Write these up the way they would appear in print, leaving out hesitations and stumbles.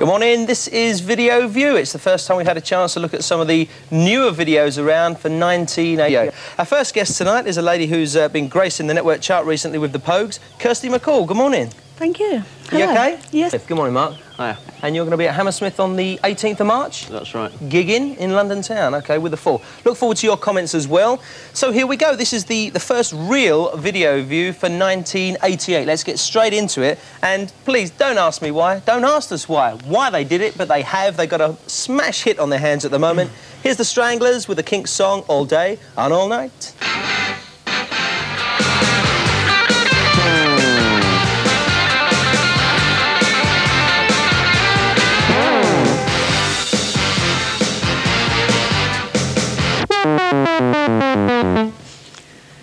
Come on in, this is Video View. It's the first time we've had a chance to look at some of the newer videos around for 1988. Our first guest tonight is a lady who's been gracing the network chart recently with the Pogues, Kirsty MacColl. Good morning. Thank you. Hello. You okay? Yes. Good morning, Mark. Hiya. And you're going to be at Hammersmith on the 18th of March? That's right. Gigging in London town, okay, with the four. Look forward to your comments as well. So here we go. This is the first real Video View for 1988. Let's get straight into it. And please, don't ask me why. Don't ask us why they did it, but they have. They've got a smash hit on their hands at the moment. Here's the Stranglers with the Kinks song, All Day and All Night.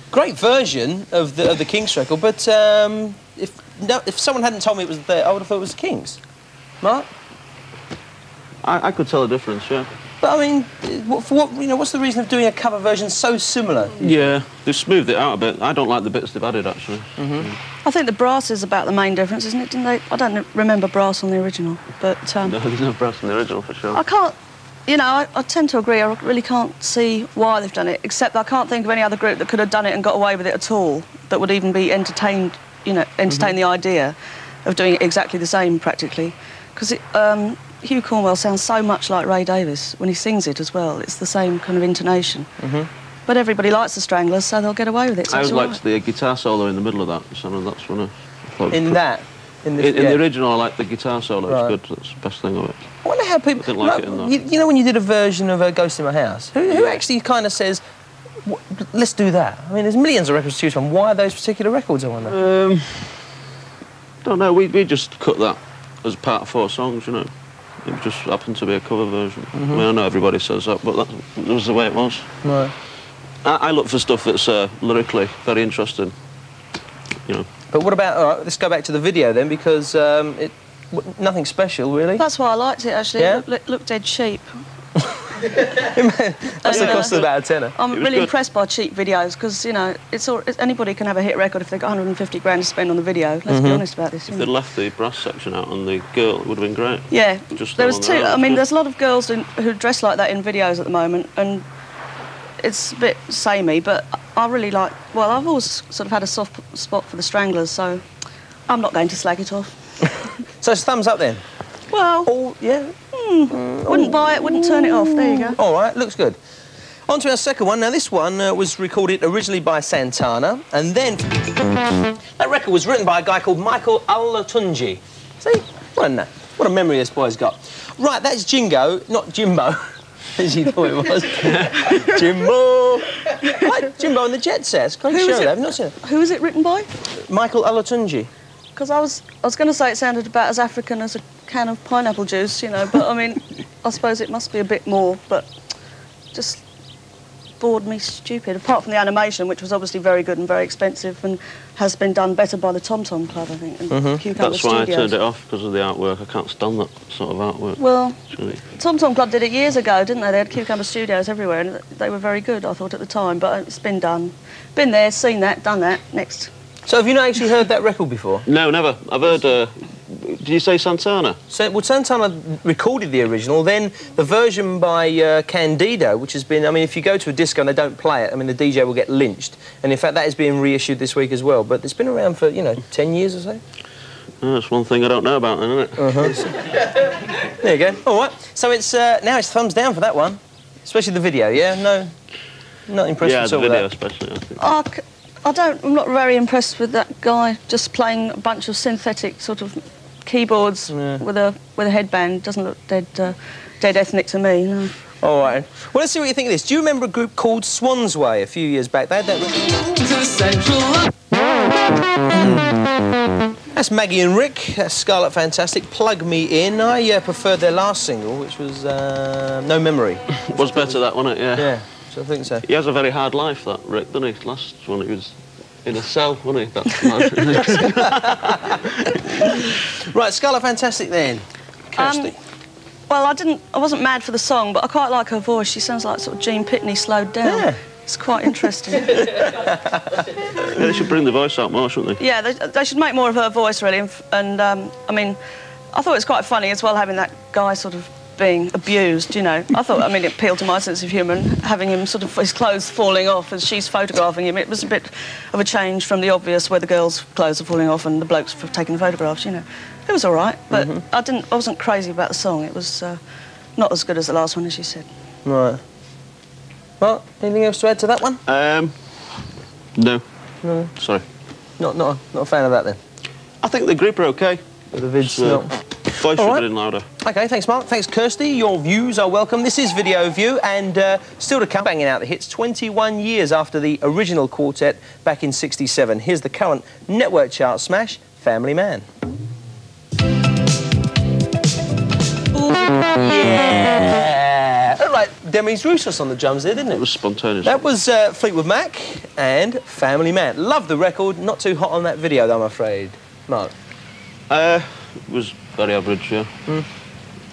Great version of the Kinks record, but if someone hadn't told me it was there, I would have thought it was the Kinks. Mark, I could tell the difference, yeah. But I mean, what's the reason of doing a cover version so similar? Yeah, they've smoothed it out a bit. I don't like the bits they've added, actually. I think the brass is about the main difference, isn't it? Didn't they? I don't remember brass on the original, but no, there's no brass on the original for sure. I can't. You know, I tend to agree. I really can't see why they've done it, except I can't think of any other group that could have done it and got away with it at all, that would even be entertained, you know, entertain the idea of doing it exactly the same, practically. Because Hugh Cornwell sounds so much like Ray Davies when he sings it as well. It's the same kind of intonation. But everybody likes the Stranglers, so they'll get away with it. So I always liked the guitar solo in the middle of that. So that's one of... In the original, I like the guitar solo. Right. It's good. That's the best thing of it. I wonder how people... didn't like it in that. You know when you did a version of Ghost in My House? Who actually kind of says, let's do that? I mean, there's millions of records to choose from. Why are those particular records, I wonder? Don't know. We just cut that as part of four songs, you know. It just happened to be a cover version. I mean, I know everybody says that, but that was the way it was. Right. I look for stuff that's lyrically very interesting, you know. But what about... All right, let's go back to the video, then, because nothing special, really. That's why I liked it, actually. Yeah? It looked dead cheap. That's the cost of about a tenner. I'm really impressed by cheap videos, because, you know, anybody can have a hit record if they've got 150 grand to spend on the video. Let's be honest about this. If they'd left the brass section out on the girl, it would have been great. Yeah. Just there was two... I mean, there's a lot of girls who dress like that in videos at the moment, and it's a bit samey, but... I really like... Well, I've always sort of had a soft spot for the Stranglers, so I'm not going to slag it off. So it's thumbs up, then? Well... All, yeah. Wouldn't buy it, wouldn't turn it off. There you go. All right, looks good. On to our second one. Now, this one was recorded originally by Santana, and then... That record was written by a guy called Michael Olatunji. See? What a memory this boy's got. Right, that's Jingo, not Jimbo. As you thought it was. Jimbo! Like Jimbo and the Jet Sets. Great show, I've not seen it. Who was it written by? Michael Olatunji. Because I was going to say it sounded about as African as a can of pineapple juice, you know, but I mean, I suppose it must be a bit more, but just bored me stupid, apart from the animation, which was obviously very good and very expensive and has been done better by the Tom Tom Club, I think, and Cucumber Studios. That's why I turned it off, because of the artwork. I can't stand that sort of artwork. Well, really. Tom Tom Club did it years ago, didn't they? They had Cucumber Studios everywhere, and they were very good, I thought, at the time, but it's been done. Been there, seen that, done that, next. So have you not actually heard that record before? No, never. I've heard... Did you say Santana? Well, Santana recorded the original, then the version by Candido, which has been... I mean, if you go to a disco and they don't play it, I mean, the DJ will get lynched. And, in fact, that is being reissued this week as well. But it's been around for, you know, 10 years or so. Oh, that's one thing I don't know about, then, isn't it? There you go. All right. So it's now it's thumbs down for that one. Especially the video, yeah? No, not impressed at all with that. Yeah, the video especially, I think. I'm not very impressed with that guy just playing a bunch of synthetic sort of keyboards with a headband. Doesn't look dead ethnic to me. No. All right. Well, let's see what you think of this. Do you remember a group called Swan's Way a few years back? They had that. That's Maggie and Rick. That's Scarlet Fantastic. Plug Me In. I preferred their last single, which was No Memory. Was better that, wasn't it? Yeah. Yeah. I think so. He has a very hard life, that Rick, doesn't he? Last one, he was in a cell, wasn't he? That's right, Scarlet Fantastic then. Kirsty. Well, I wasn't mad for the song, but I quite like her voice. She sounds like sort of Jean Pitney slowed down. Yeah. It's quite interesting. Yeah, they should bring the voice out more, shouldn't they? Yeah, they should make more of her voice, really. And I mean, I thought it was quite funny as well, having that guy sort of being abused, you know. I thought, I mean, it appealed to my sense of humour, having him sort of, his clothes falling off as she's photographing him. It was a bit of a change from the obvious where the girls' clothes are falling off and the blokes for taking the photographs, you know. It was all right, but I wasn't crazy about the song. It was not as good as the last one, as you said. Right. Well, anything else to add to that one? No. No. Sorry. Not a fan of that, then? I think the group are OK. But the vid's not... Voice should have been louder. OK, thanks, Mark. Thanks, Kirsty. Your views are welcome. This is Video View, and still to come, banging out the hits 21 years after the original quartet back in '67. Here's the current network chart smash, Family Man. Yeah! It looked like Demi's Roussos on the drums there, didn't it? It was spontaneous. That was Fleetwood Mac and Family Man. Love the record. Not too hot on that video, though, I'm afraid. Mark? It was very average, yeah. Mm.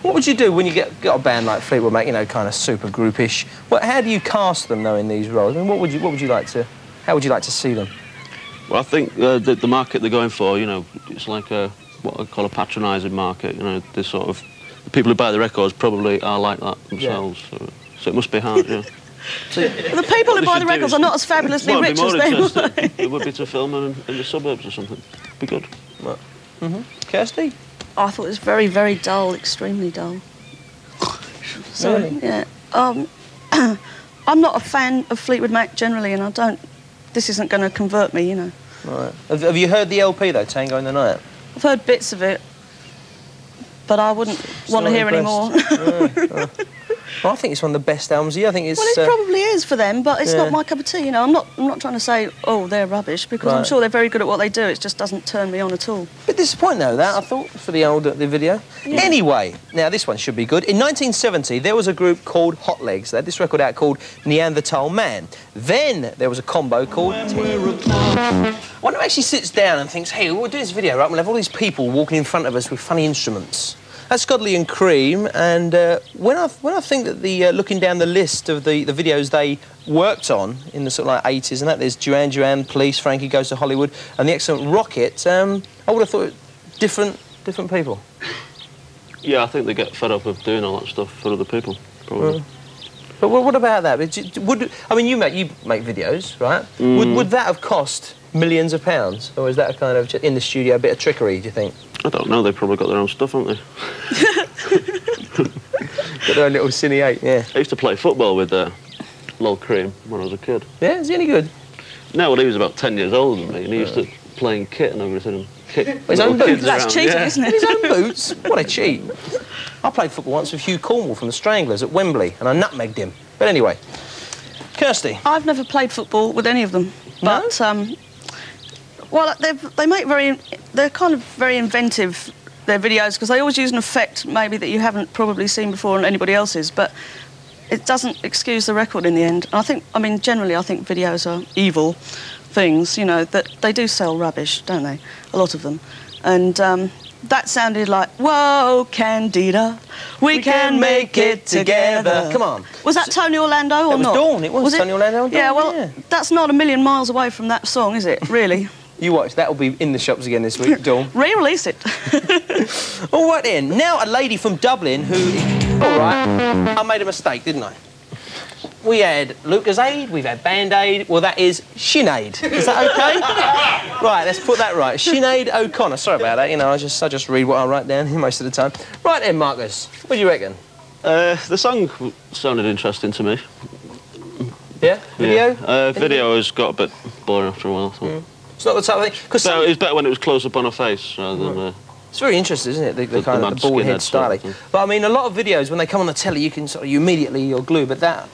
What would you do when you got a band like Fleetwood Mac, you know, kind of super groupish? How do you cast them, though, in these roles? I mean, how would you like to see them? Well, I think the market they're going for, you know, it's like a, what I call a patronising market, you know, this sort of... The people who buy the records probably are like that themselves, yeah. so it must be hard, yeah. The people who buy the records are not as fabulously rich as they were. It would be to film them in the suburbs or something. It'd be good. Right. Mm-hmm. Kirsty? I thought it was very, very dull, extremely dull. Sorry. Really? Yeah. I'm not a fan of Fleetwood Mac generally, and I don't... This isn't going to convert me, you know. Right. Have you heard the LP, though, Tango in the Night? I've heard bits of it. But I wouldn't want to hear any more. Yeah. Well, I think it's one of the best albums of the year. I think it's... Well, it probably is for them, but it's not my cup of tea, you know. I'm not trying to say, oh, they're rubbish, because I'm sure they're very good at what they do. It just doesn't turn me on at all. A bit disappointing, though, that, I thought, for the video. Yeah. Anyway, now, this one should be good. In 1970, there was a group called Hot Legs. They had this record out called Neanderthal Man. Then there was a combo called... One who actually sits down and thinks, hey, we'll do this video, right? We'll have all these people walking in front of us with funny instruments. That's Godley and Creme, and when I think that the looking down the list of the videos they worked on in the sort of like 80s and that, there's Duran Duran, Police, Frankie Goes to Hollywood, and the excellent Rocket. I would have thought different people. Yeah, I think they get fed up of doing all that stuff for other people, probably. But what about that? Would you make videos, right? Mm. Would that have cost millions of pounds, or is that a kind of in the studio a bit of trickery? Do you think? I don't know, they've probably got their own stuff, haven't they? Got their own little Cine 8, yeah. I used to play football with Lol Cream when I was a kid. Yeah, is he any good? No, well, he was about 10 years older than me, and he used to play in kit and everything. And kick his own boots? That's cheating, isn't it? His own boots? What a cheat. I played football once with Hugh Cornwell from the Stranglers at Wembley, and I nutmegged him. But anyway, Kirsty? I've never played football with any of them, but... No? Well, they're kind of very inventive, their videos, because they always use an effect maybe that you haven't probably seen before on anybody else's, but it doesn't excuse the record in the end. And generally I think videos are evil things, you know, that they do sell rubbish, don't they? A lot of them. And that sounded like, whoa, Candido, we can make it together. Come on. Was that Tony Orlando or not? It was Dawn, it was Tony Orlando and Dawn. Yeah, well, that's not a million miles away from that song, is it, really? You watch, that'll be in the shops again this week, Dawn. Re-release it. All right then, now a lady from Dublin who... All right, I made a mistake, didn't I? We had Lucas Aid, we've had Band-Aid, well, that is Sinead. Is that OK? Right, let's put that right. Sinead O'Connor. Sorry about that, you know, I just read what I write down here most of the time. Right then, Marcus, what do you reckon? The song sounded interesting to me. Yeah? Video? Yeah. Video has got a bit boring after a while, I thought. Mm. It's not the type of thing... Cause it was better when it was close up on her face rather than... It's very interesting, isn't it, the kind of the bald head styling. Sort of, but, I mean, a lot of videos, when they come on the telly, you can sort of... you're glued, but that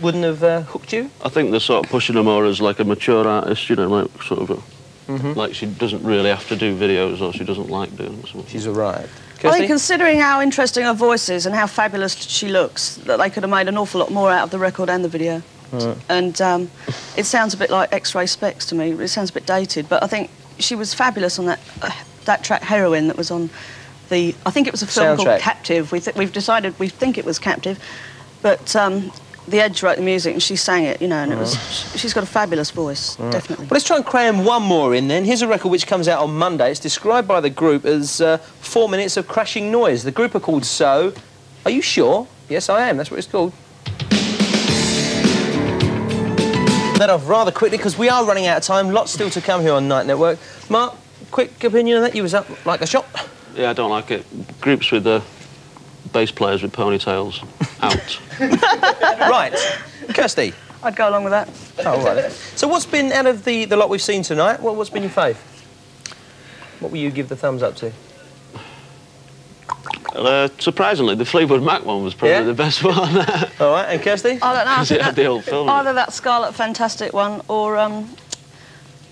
wouldn't have hooked you? I think they're sort of pushing her more as, like, a mature artist, you know, like, sort of... Like, she doesn't really have to do videos or she doesn't like doing it. She's arrived. I think considering how interesting her voice is and how fabulous she looks, that they could have made an awful lot more out of the record and the video. Right. And it sounds a bit like X-Ray Specs to me. It sounds a bit dated, but I think she was fabulous on that that track Heroine that was on the... I think it was a film called Captive. We've decided we think it was Captive, but The Edge wrote the music and she sang it, you know, and it was... She's got a fabulous voice, definitely. Well, let's try and cram one more in then. Here's a record which comes out on Monday. It's described by the group as 4 minutes of crashing noise. The group are called So... Are you sure? Yes, I am. That's what it's called. That off rather quickly, because we are running out of time. Lots still to come here on Night Network. Mark, quick opinion on that. You was up like a shot. Yeah, I don't like it. Groups with the... bass players with ponytails out. Right. Kirsty? I'd go along with that. Oh, right. So what's been, out of the lot we've seen tonight, what's been your fave? What will you give the thumbs up to? Surprisingly, the Fleetwood Mac one was probably the best one. All right, and Kirsty? I don't know. I think that, the old film, either that Scarlet Fantastic one or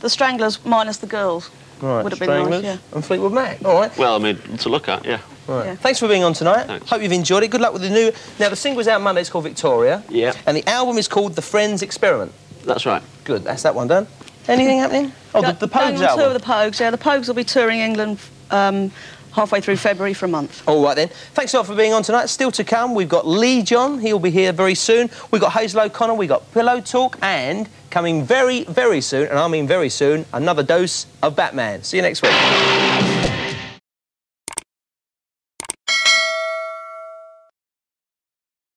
the Stranglers minus the girls. Right, would have been nice, yeah. And Fleetwood Mac, all right. Well, I mean, to look at, yeah. Right. Yeah. Thanks for being on tonight. Thanks. Hope you've enjoyed it. Good luck with the new... Now, the single's out Monday. It's called Victoria. Yeah. And the album is called The Friends Experiment. That's right. Good. That's that one done. Anything happening? Oh, the Pogues album. Going on tour with the Pogues, yeah. The Pogues will be touring England halfway through February for a month. All right, then. Thanks a lot for being on tonight. Still to come, we've got Lee John. He'll be here very soon. We've got Hazel O'Connor. We've got Pillow Talk. And coming very, very soon, and I mean very soon, another dose of Batman. See you next week.